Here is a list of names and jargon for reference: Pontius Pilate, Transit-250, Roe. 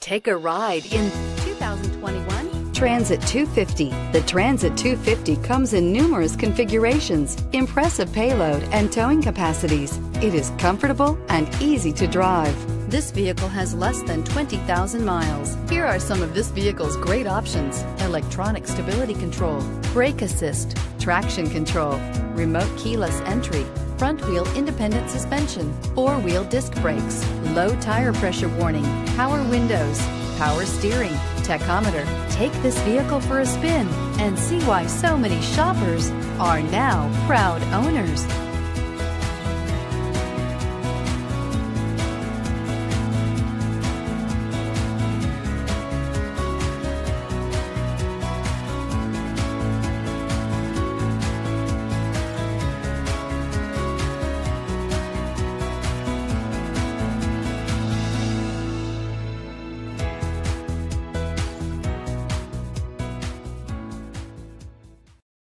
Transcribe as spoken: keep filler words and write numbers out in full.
Take a ride in two thousand twenty-one Transit two fifty. The Transit two fifty comes in numerous configurations, impressive payload and towing capacities. It is comfortable and easy to drive. This vehicle has less than twenty thousand miles. Here are some of this vehicle's great options: electronic stability control, brake assist, traction control, remote keyless entry, front wheel independent suspension, four wheel disc brakes, low tire pressure warning, power windows, power steering, tachometer. Take this vehicle for a spin and see why so many shoppers are now proud owners.